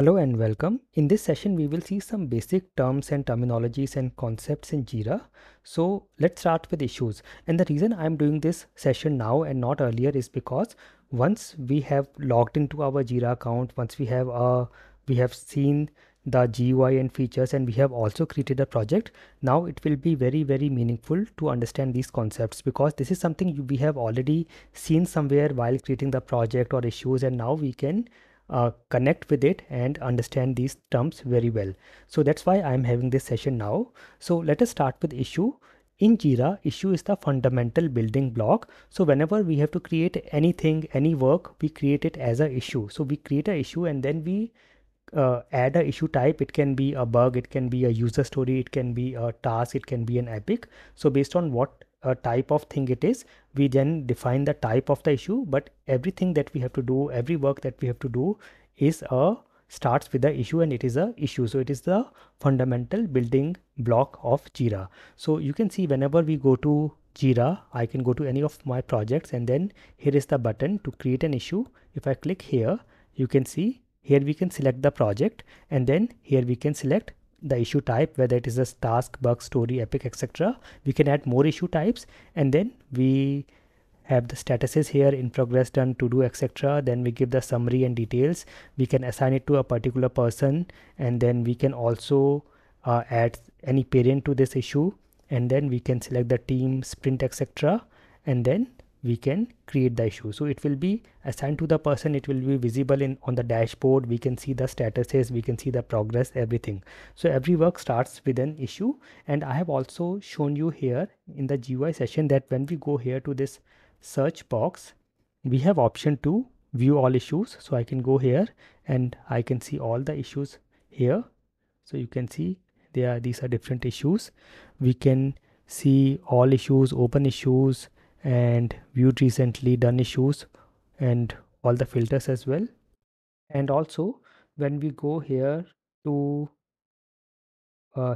Hello and welcome. In this session, we will see some basic terms and terminologies and concepts in Jira. So let's start with issues. And the reason I'm doing this session now and not earlier is because once we have logged into our Jira account, once we have seen the GUI and features, and we have also created a project, now it will be very, very meaningful to understand these concepts, because this is something we have already seen somewhere while creating the project or issues, and now we can connect with it and understand these terms very well. So that's why I'm having this session now. So let us start with issue. In Jira, issue is the fundamental building block. So whenever we have to create anything, any work, we create it as an issue. So we create an issue and then we add an issue type. It can be a bug, it can be a user story, it can be a task, it can be an epic. So based on what type of thing it is, we then define the type of the issue. But everything that we have to do, every work that we have to do starts with the issue, and it is a issue. So it is the fundamental building block of Jira. So you can see whenever we go to Jira, I can go to any of my projects, and then here is the button to create an issue. If I click here, you can see here we can select the project, and then here we can select the issue type, whether it is a task, bug, story, epic, etc. We can add more issue types, and then we have the statuses here, in progress, done, to do, etc. Then we give the summary and details. We can assign it to a particular person, and then we can also add any parent to this issue, and then we can select the team, sprint, etc. And then we can create the issue. So it will be assigned to the person, it will be visible on the dashboard, we can see the statuses, we can see the progress, everything. So every work starts with an issue. And I have also shown you here in the GUI session that when we go here to this search box, we have option to view all issues. So I can go here and I can see all the issues here. So you can see these are different issues. We can see all issues, open issues, and viewed recently, done issues, and all the filters as well. And also when we go here to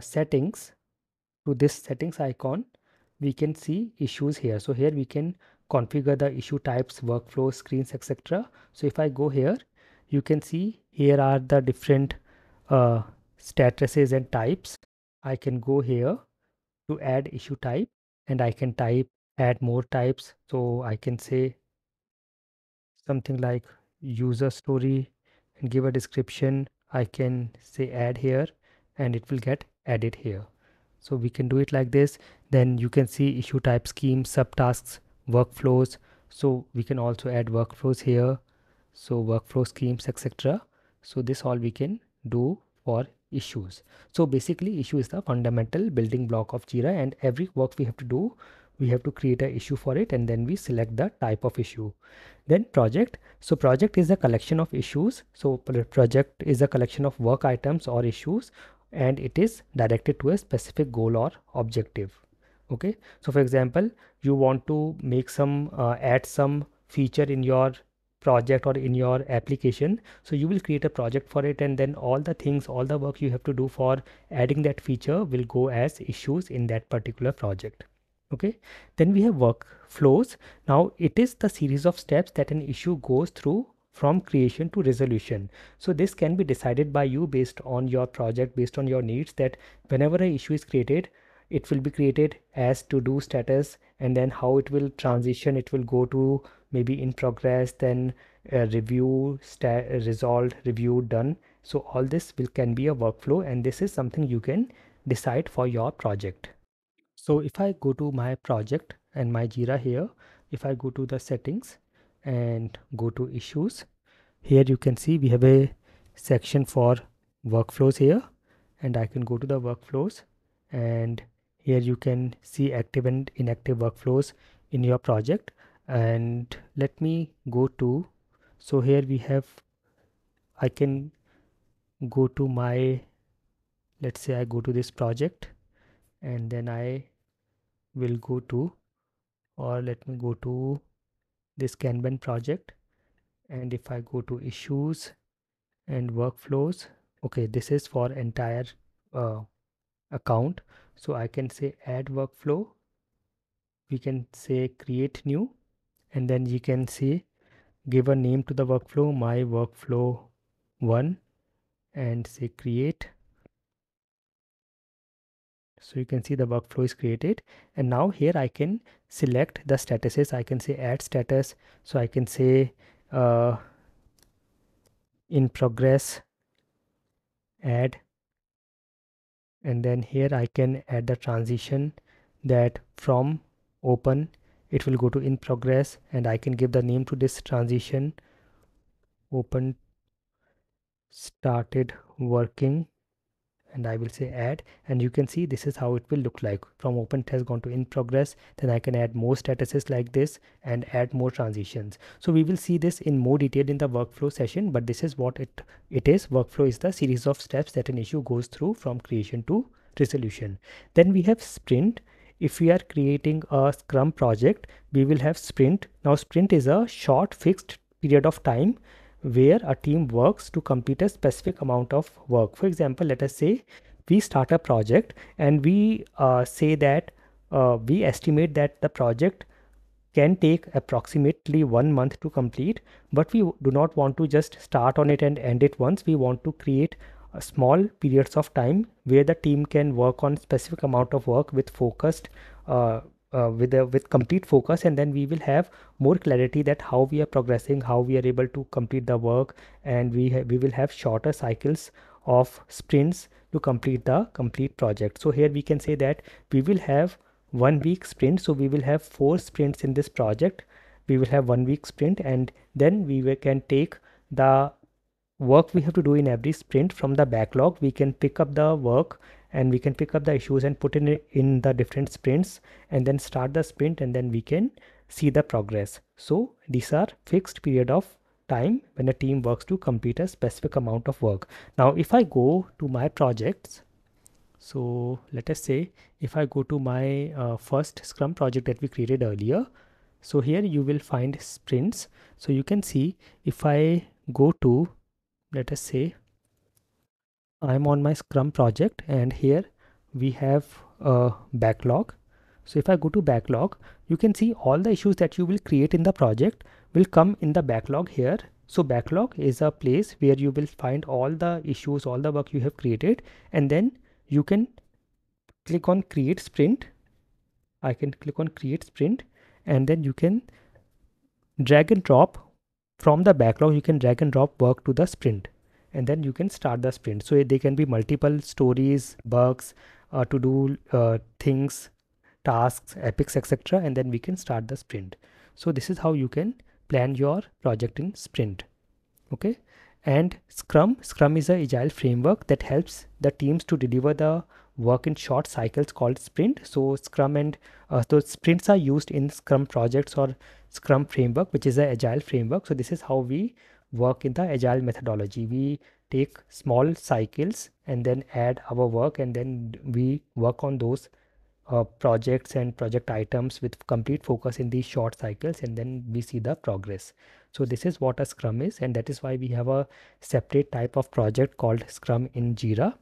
settings, to this settings icon, we can see issues here. So here we can configure the issue types, workflows, screens, etc. So if I go here, you can see here are the different statuses and types. I can go here to add issue type, and I can add more types. So I can say something like user story and give a description. I can say add here, and it will get added here. So we can do it like this. Then you can see issue type, schemes, subtasks, workflows. So we can also add workflows here. So workflow, schemes, etc. So this all we can do for issues. So basically issue is the fundamental building block of Jira, and every work we have to do, we have to create an issue for it, and then we select the type of issue. Then project. So project is a collection of issues. So project is a collection of work items or issues, and it is directed to a specific goal or objective. Okay. So for example, you want to make some add some feature in your project or in your application. So you will create a project for it, and then all the things, all the work you have to do for adding that feature will go as issues in that particular project. Okay, then we have workflows. Now it is the series of steps that an issue goes through from creation to resolution. So this can be decided by you based on your project, based on your needs, that whenever an issue is created, it will be created as to do status, and then how it will transition, it will go to maybe in progress, then review, resolved, reviewed, done. So all this can be a workflow, and this is something you can decide for your project. So if I go to my project and my Jira here, if I go to the settings and go to issues, here you can see we have a section for workflows here, and I can go to the workflows, and here you can see active and inactive workflows in your project. And let me go to, so here we have, I can go to my, let's say I go to this project, and then I will go to, or let me go to this Kanban project, and if I go to issues and workflows, okay, this is for entire account. So I can say add workflow, we can say create new, and then you can say give a name to the workflow, my workflow 1, and say create. So you can see the workflow is created, and now here I can select the statuses. I can say add status. So I can say in progress, add, and then here I can add the transition that from open it will go to in progress, and I can give the name to this transition open started working, and I will say add. And you can see this is how it will look like. From open it has gone to in progress. Then I can add more statuses like this and add more transitions. So we will see this in more detail in the workflow session, but this is what it is. Workflow is the series of steps that an issue goes through from creation to resolution. Then we have sprint. If we are creating a Scrum project, we will have sprint. Now sprint is a short fixed period of time where a team works to complete a specific amount of work. For example, let us say we start a project and we say that we estimate that the project can take approximately 1 month to complete, but we do not want to just start on it and end it once. We want to create small periods of time where the team can work on specific amount of work with focused with complete focus, and then we will have more clarity that how we are progressing, how we are able to complete the work, and we will have shorter cycles of sprints to complete the complete project. So here we can say that we will have 1 week sprint. So we will have 4 sprints in this project. We will have 1 week sprint, and then we can take the work we have to do in every sprint from the backlog. We can pick up the work and we can pick up the issues and put it in the different sprints and then start the sprint, and then we can see the progress. So these are fixed period of time when a team works to complete a specific amount of work. Now if I go to my projects, so let us say if I go to my first Scrum project that we created earlier, so here you will find sprints. So you can see if I go to, let us say I'm on my Scrum project, and here we have a backlog. So if I go to backlog, you can see all the issues that you will create in the project will come in the backlog here. So backlog is a place where you will find all the issues, all the work you have created, and then you can click on create sprint. I can click on create sprint, and then you can drag and drop from the backlog. You can drag and drop work to the sprint, and then you can start the sprint. So they can be multiple stories, bugs, to-do things, tasks, epics, etc. And then we can start the sprint. So this is how you can plan your project in sprint. Okay. And Scrum is an agile framework that helps the teams to deliver the work in short cycles called sprint. So Scrum and those sprints are used in Scrum projects or Scrum framework, which is an agile framework. So this is how we work in the agile methodology. We take small cycles and then add our work, and then we work on those projects and project items with complete focus in these short cycles, and then we see the progress. So this is what a Scrum is, and that is why we have a separate type of project called Scrum in Jira.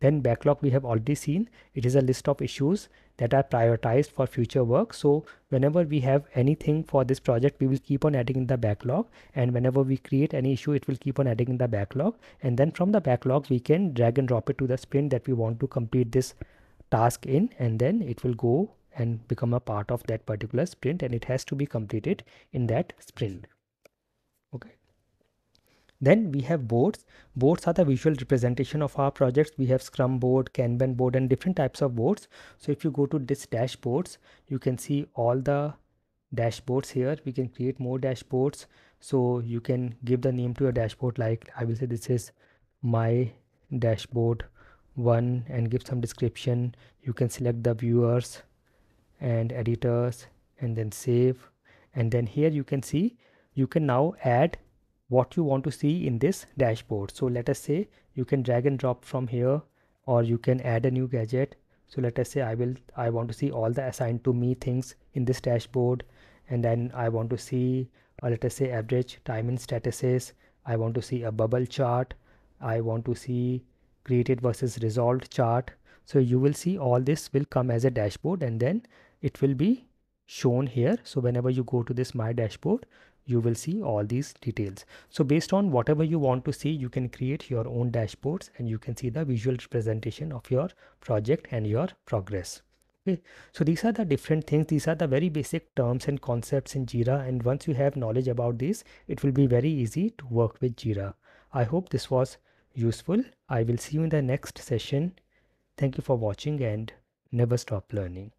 Then backlog we have already seen. It is a list of issues that are prioritized for future work. So whenever we have anything for this project, we will keep on adding in the backlog, and whenever we create any issue, it will keep on adding in the backlog, and then from the backlog we can drag and drop it to the sprint that we want to complete this task in, and then it will go and become a part of that particular sprint, and it has to be completed in that sprint. Okay. Then we have boards. Boards are the visual representation of our projects. We have Scrum board, Kanban board, and different types of boards. So if you go to this dashboards, you can see all the dashboards here. We can create more dashboards. So you can give the name to your dashboard. Like I will say this is my dashboard 1 and give some description. You can select the viewers and editors and then save. And then here you can see, you can now add what you want to see in this dashboard. So let us say you can drag and drop from here, or you can add a new gadget. So let us say I want to see all the assigned to me things in this dashboard, and then I want to see let us say average time in statuses. I want to see a bubble chart. I want to see created versus resolved chart. So you will see all this will come as a dashboard, and then it will be shown here. So whenever you go to this my dashboard, you will see all these details. So based on whatever you want to see, you can create your own dashboards and you can see the visual representation of your project and your progress. Okay. So these are the different things. These are the very basic terms and concepts in Jira. And once you have knowledge about this, it will be very easy to work with Jira. I hope this was useful. I will see you in the next session. Thank you for watching and never stop learning.